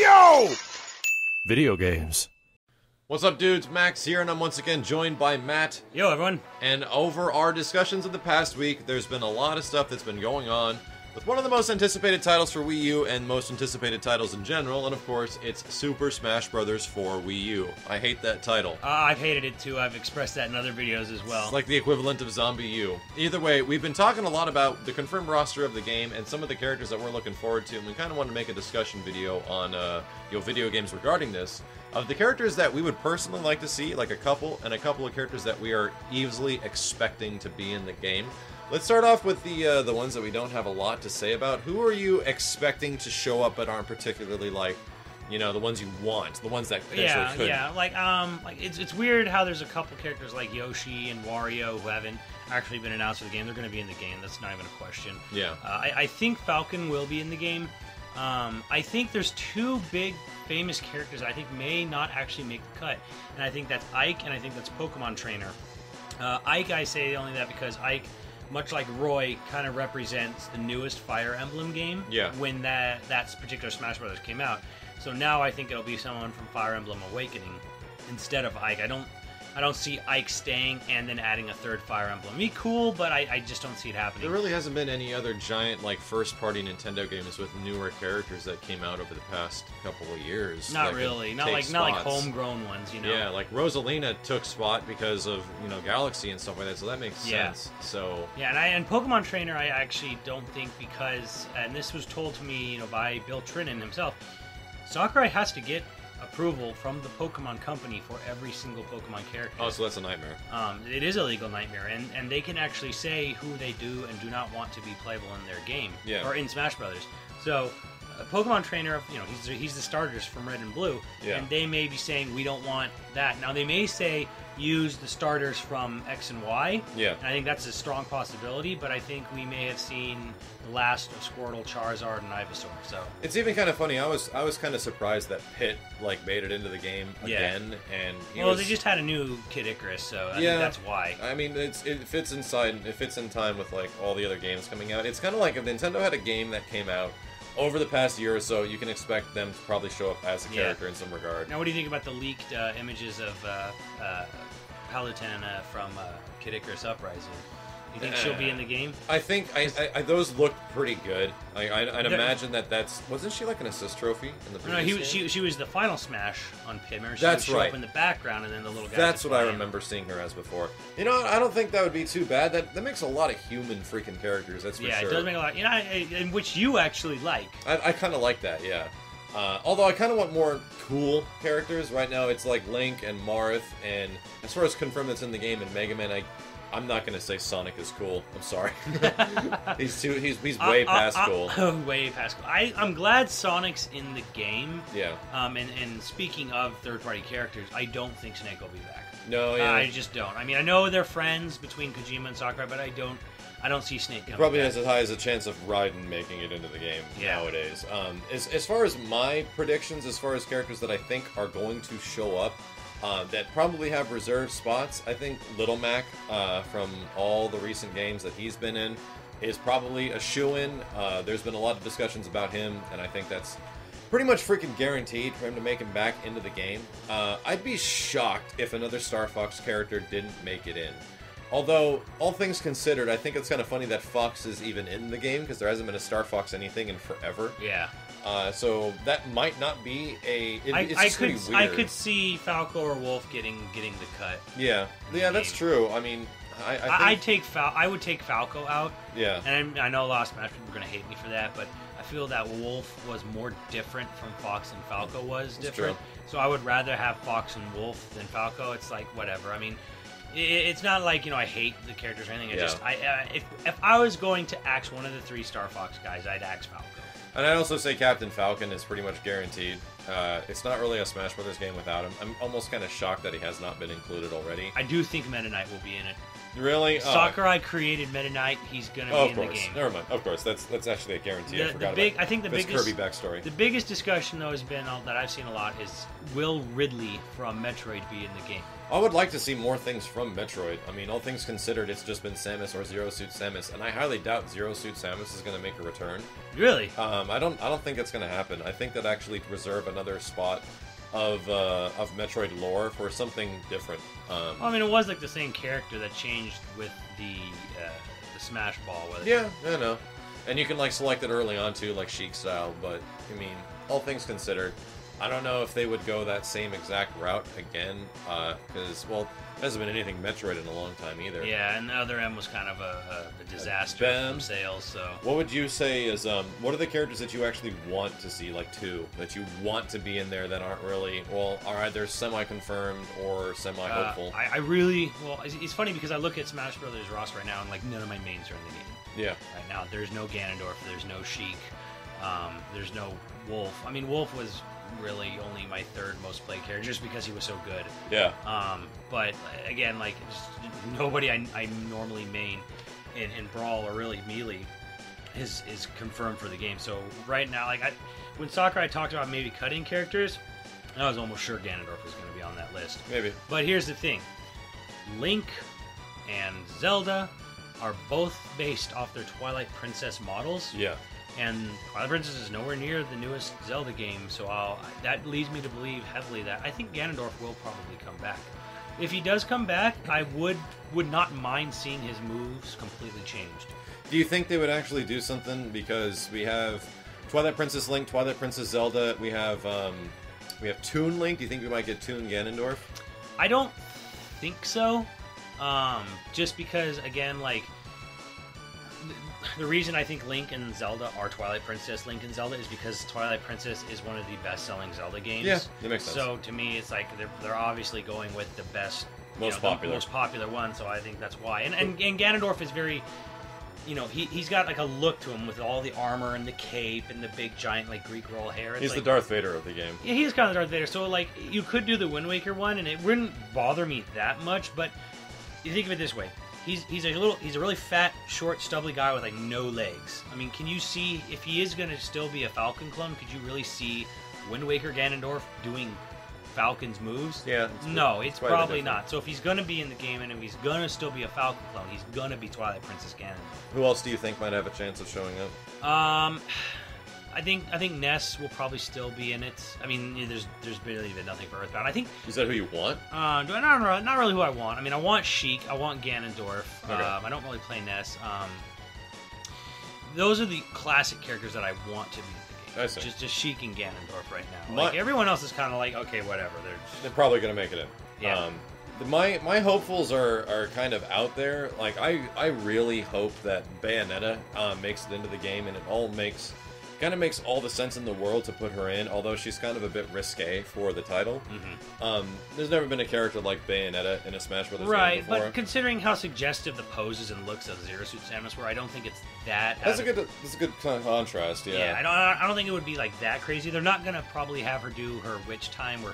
Yo! Video games. What's up, dudes? Max here, and I'm once again joined by Matt. Yo, everyone. And over our discussions of the past week, there's been a lot of stuff that's been going on with one of the most anticipated titles for Wii U and most anticipated titles in general, and of course, it's Super Smash Bros. For Wii U. I hate that title. I've hated it too. I've expressed that in other videos as well. It's like the equivalent of Zombie U. Either way, we've been talking a lot about the confirmed roster of the game and some of the characters that we're looking forward to, and we kind of wanted to make a discussion video on video games regarding this. Of the characters that we would personally like to see, like a couple, and a couple of characters that we are easily expecting to be in the game. Let's start off with the ones that we don't have a lot to say about. Who are you expecting to show up but aren't particularly like, you know, the ones you want, the ones that potentially couldn't? Yeah, like it's weird how there's a couple characters like Yoshi and Wario who haven't actually been announced for the game. They're going to be in the game. That's not even a question. Yeah. I think Falcon will be in the game. I think there's two big famous characters I think may not actually make the cut, and I think that's Ike and I think that's Pokemon Trainer. Ike, I say only that because Ike, much like Roy, kind of represents the newest Fire Emblem game. Yeah. When that particular Smash Brothers came out, so now I think it'll be someone from Fire Emblem Awakening instead of Ike. I don't see Ike staying and then adding a third Fire Emblem. Be cool, but I just don't see it happening. There really hasn't been any other giant like first-party Nintendo games with newer characters that came out over the past couple of years. Not really, not like homegrown ones, you know. Yeah, like Rosalina took spot because of Galaxy and stuff like that, so that makes sense. So yeah, and Pokemon Trainer, I actually don't think because, and this was told to me, by Bill Trinan himself, Sakurai has to get approval from the Pokemon company for every single Pokemon character. Oh, so that's a nightmare. It is a legal nightmare, and they can actually say who they do and do not want to be playable in their game, or in Smash Brothers. So, Pokemon Trainer, he's the starters from Red and Blue, and they may be saying we don't want that. Now they may say use the starters from X and Y, and I think that's a strong possibility, but I think we may have seen the last of Squirtle, Charizard, and Ivysaur. So it's even kind of funny. I was kind of surprised that Pitt made it into the game again, and they just had a new Kid Icarus, so I think that's why. I mean, it fits inside, it fits in time with like all the other games coming out. It's kind of like if Nintendo had a game that came out over the past year or so, you can expect them to probably show up as a character in some regard. Now, what do you think about the leaked images of Palutena from Kid Icarus Uprising? You think she'll be in the game? I think those looked pretty good. I'd imagine that's... Wasn't she like an assist trophy in the previous game? She was the final smash on Pim. That's right. She would show up in the background and then the little guy... That's what I remember seeing her as before. You know, I don't think that would be too bad. That makes a lot of human freaking characters, that's for sure. Yeah, it does make a lot... which you actually like. I kind of like that, yeah. Although I kind of want more cool characters. Right now it's like Link and Marth, and as far as confirmed that's in the game, and Mega Man, I'm not gonna say Sonic is cool. I'm sorry. He's way past cool. Way past cool. I'm glad Sonic's in the game. Yeah. And speaking of third-party characters, I don't think Snake will be back. No. Yeah. I just don't. I mean, I know they're friends between Kojima and Sakurai, but I don't see Snake coming. Probably has as high as a chance of Raiden making it into the game nowadays. As far as my predictions, as far as characters that I think are going to show up, that probably have reserved spots. I think Little Mac, from all the recent games that he's been in, is probably a shoo-in. There's been a lot of discussions about him, and I think that's pretty much freaking guaranteed for him to make him back into the game. I'd be shocked if another Star Fox character didn't make it in. Although, all things considered, I think it's kind of funny that Fox is even in the game, because there hasn't been a Star Fox anything in forever. Yeah. So that might not be a... I could see Falco or Wolf getting the cut. Yeah. Yeah, that's true. I mean... I would take Falco out. Yeah. And I know a lot of Smash people are going to hate me for that, but I feel that Wolf was more different from Fox than Falco was different. True. So I would rather have Fox and Wolf than Falco. It's like, whatever. I mean... It's not like, I hate the characters or anything. If I was going to axe one of the three Star Fox guys, I'd axe Falcon. And I'd also say Captain Falcon is pretty much guaranteed. It's not really a Smash Brothers game without him. I'm almost kind of shocked that he has not been included already. I do think Meta Knight will be in it. Really? Oh. Sakurai created Meta Knight. He's gonna be in the game. Never mind. Of course, that's actually a guarantee. I forgot about. I think the biggest Kirby backstory. The biggest discussion though has been that I've seen a lot is will Ridley from Metroid be in the game? I would like to see more things from Metroid. I mean, all things considered, it's just been Samus or Zero Suit Samus, and I highly doubt Zero Suit Samus is going to make a return. Really? I don't think it's going to happen. I think that actually reserve another spot of Metroid lore for something different. Well, I mean, it was like the same character that changed with the Smash Ball. Yeah, I know. And you can like select it early on too, like Sheik style. But I mean, all things considered, I don't know if they would go that same exact route again, because, well, there hasn't been anything Metroid in a long time either. Yeah, and the other M was kind of a disaster from sales, so... What would you say is, what are the characters that you actually want to see, like two, that you want to be in there that aren't really, well, are either semi-confirmed or semi-hopeful? I really, well, it's funny because I look at Smash Bros. Roster right now and, like, none of my mains are in the game. Yeah. Right now, there's no Ganondorf, there's no Sheik, there's no Wolf. I mean, Wolf was... really only my third most played character just because he was so good. Yeah. But again, like nobody I normally main in Brawl or really Melee is confirmed for the game. So right now, like when Sakurai talked about maybe cutting characters, I was almost sure Ganondorf was going to be on that list. Maybe. But here's the thing. Link and Zelda are both based off their Twilight Princess models. Yeah. And Twilight Princess is nowhere near the newest Zelda game, so that leads me to believe heavily that I think Ganondorf will probably come back. If he does come back, I would not mind seeing his moves completely changed. Do you think they would actually do something? Because we have Twilight Princess Link, Twilight Princess Zelda, we have Toon Link. Do you think we might get Toon Ganondorf? I don't think so. Just because, again, like... The reason I think Link and Zelda are Twilight Princess Link and Zelda is because Twilight Princess is one of the best-selling Zelda games. Yeah, that makes sense. So to me, it's like they're obviously going with the best, the most popular one. So I think that's why. And Ganondorf is very, he's got like a look to him with all the armor and the cape and the big giant like Greek roll hair. He's like the Darth Vader of the game. Yeah, he's kind of the Darth Vader. So like you could do the Wind Waker one, and it wouldn't bother me that much. But you think of it this way. He's a really fat, short, stubbly guy with like no legs. I mean, can you see if he is going to still be a Falcon clone? Could you really see Wind Waker Ganondorf doing Falcon's moves? Yeah. No, it's probably not. So if he's going to be in the game and if he's going to still be a Falcon clone, he's going to be Twilight Princess Ganondorf. Who else do you think might have a chance of showing up? I think Ness will probably still be in it. I mean, there's barely even nothing for Earthbound. I think. Is that who you want? Not really who I want. I mean, I want Sheik. I want Ganondorf. Okay. I don't really play Ness. Those are the classic characters that I want to be in the game. I see. Just Sheik and Ganondorf right now. Like everyone else is kind of like okay, whatever. They're probably gonna make it in. Yeah. My hopefuls are kind of out there. Like I really hope that Bayonetta makes it into the game, and it all makes. Kind of makes all the sense in the world to put her in, although she's kind of a bit risque for the title. Mm-hmm. There's never been a character like Bayonetta in a Smash Bros. Game before. Right, but considering how suggestive the poses and looks of Zero Suit Samus were, I don't think it's that. That's a good contrast. Yeah. Yeah, I don't think it would be like that crazy. They're not gonna probably have her do her witch time where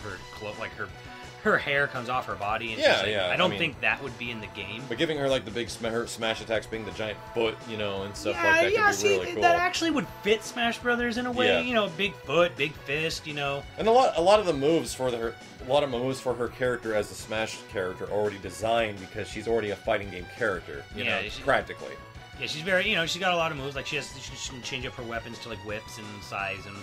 her hair comes off her body. And yeah, yeah. I mean, think that would be in the game. But giving her like the big smash attacks, being the giant foot, and stuff like that, could be really cool. That actually would fit Smash Brothers in a way. Yeah. Big foot, big fist, And a lot of moves for her character as a Smash character already designed because she's already a fighting game character. Practically. Yeah, she's very. She's got a lot of moves. Like she can change up her weapons to like whips and size and.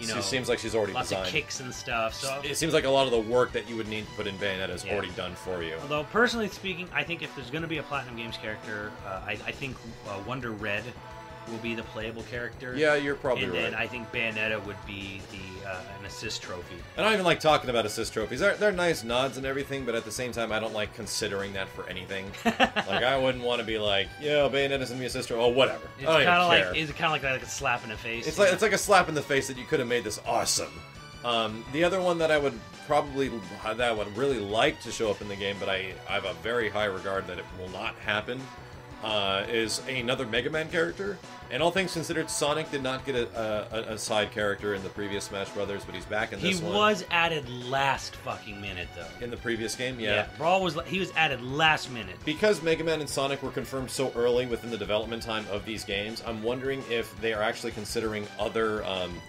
She seems like she's already lots designed. Of kicks and stuff. So it seems like a lot of the work that you would need to put in Bayonetta is already done for you. Although, personally speaking, I think if there's going to be a Platinum Games character, I think Wonder Red will be the playable character. Yeah, you're probably right. And then I think Bayonetta would be an assist trophy. And I don't even like talking about assist trophies. They're nice nods and everything, but at the same time, I don't like considering that for anything. Like, I wouldn't want to be like, Bayonetta's going to be a sister. Oh, whatever. It's kind of like a slap in the face. It's like a slap in the face that you could have made this awesome. The other one that I would really like to show up in the game, but I have a very high regard that it will not happen, is another Mega Man character. And all things considered, Sonic did not get a side character in the previous Smash Brothers, but he's back in this one. He was added last fucking minute, though. In the previous game, yeah. Brawl was, he was added last minute. Because Mega Man and Sonic were confirmed so early within the development time of these games, I'm wondering if they are actually considering other,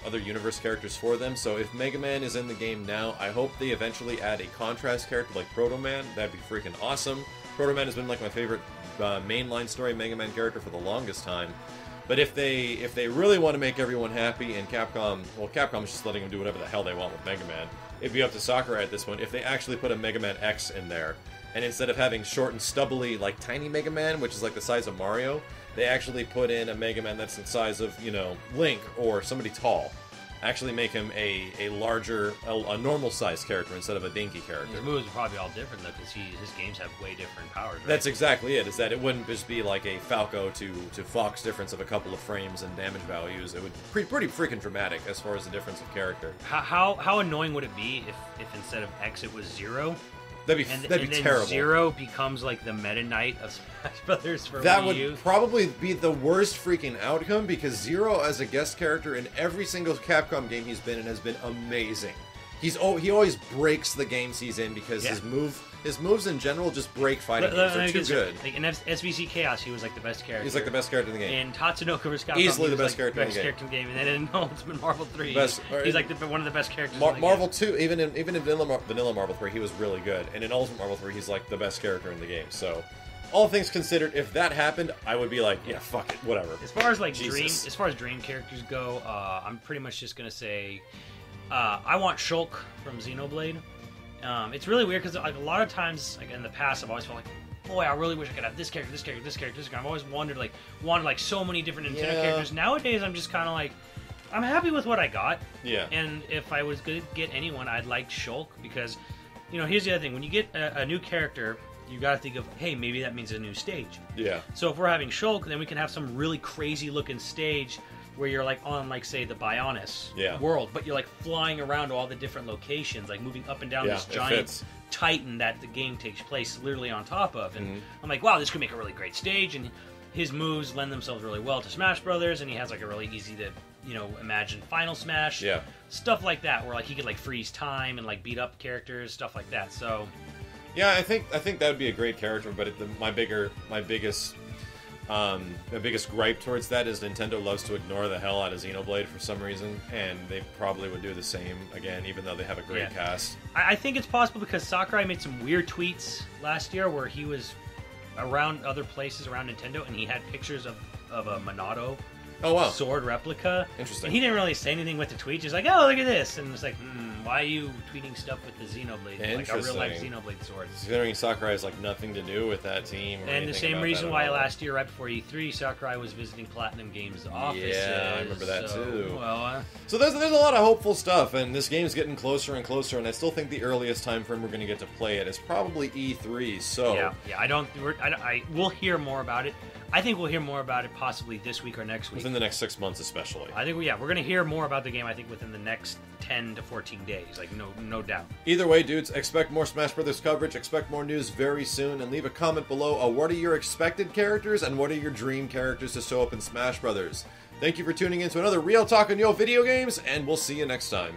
other universe characters for them. So if Mega Man is in the game now, I hope they eventually add a contrast character like Proto Man. That'd be freaking awesome. Proto Man has been like my favorite mainline story Mega Man character for the longest time. But if they really want to make everyone happy, and Capcom, well, Capcom is just letting them do whatever the hell they want with Mega Man. It'd be up to Sakurai at this point if they actually put a Mega Man X in there, and instead of having short and stubbly like tiny Mega Man, which is like the size of Mario, they actually put in a Mega Man that's the size of, you know, Link or somebody tall. Actually make him a larger, a normal-sized character instead of a dinky character. His moves are probably all different, though, because his games have way different powers, right? That's exactly it, is that it wouldn't just be like a Falco to Fox difference of a couple of frames and damage values. It would be pretty freaking dramatic as far as the difference of character. How annoying would it be if instead of X it was Zero? That'd be terrible. And then Zero becomes like the Meta Knight of Smash Brothers for Wii U. That would probably be the worst freaking outcome, because Zero as a guest character in every single Capcom game he's been in has been amazing. He always breaks the games he's in because his moves in general just break fighting games. They're too good. Like in SVC Chaos, he was like the best character. He's like the best character in the game. And Tatsunoko vs. Capcom, easily the best character in the game. And then in Ultimate Marvel 3, he's like one of the best characters. Marvel 2, even in Vanilla Marvel 3, he was really good. And in Ultimate Marvel 3, he's like the best character in the game. So, all things considered, if that happened, I would be like, yeah, fuck it, whatever. As far as like dream characters go, I'm pretty much just gonna say. I want Shulk from Xenoblade. It's really weird because like a lot of times, like in the past, I've always felt like, boy, I really wish I could have this character, this character, this character, this character. I've always wanted so many different Nintendo characters. Nowadays, I'm just kind of like, I'm happy with what I got. Yeah. And if I was going to get anyone, I'd like Shulk because, you know, here's the other thing: when you get a new character, you got to think of, hey, maybe that means a new stage. Yeah. So if we're having Shulk, then we can have some really crazy looking stage. Where you're like on, like, say, the Bionis world, but you're like flying around to all the different locations, like moving up and down this giant titan that the game takes place literally on top of. And I'm like, wow, this could make a really great stage. And his moves lend themselves really well to Smash Brothers, and he has like a really easy to, you know, imagine final smash. Yeah. Stuff like that, where like he could like freeze time and like beat up characters, stuff like that. So, yeah, I think that would be a great character. But my biggest gripe towards that is Nintendo loves to ignore the hell out of Xenoblade for some reason, and they probably would do the same again, even though they have a great cast. I think it's possible because Sakurai made some weird tweets last year where he was around other places around Nintendo, and he had pictures of a Monado sword replica. Interesting. And he didn't really say anything with the tweet. He's like, oh, look at this, and it's like, why are you tweeting stuff with the Xenoblade? Like a real-life Xenoblade sword. Considering Sakurai has like nothing to do with that team. And the same reason why last year, right before E3, Sakurai was visiting Platinum Games' offices. Yeah, I remember that too. Well, so there's a lot of hopeful stuff, and this game's getting closer and closer. And I still think the earliest time frame we're going to get to play it is probably E3. So yeah, we'll hear more about it. I think we'll hear more about it possibly this week or next week. Within the next 6 months, especially. I think we're going to hear more about the game. I think within the next 10 to 14 days. Like, no doubt. Either way, dudes, expect more Smash Brothers coverage, expect more news very soon, and leave a comment below on what are your expected characters and what are your dream characters to show up in Smash Brothers. Thank you for tuning in to another Real Talk on Yo Video Games, and we'll see you next time.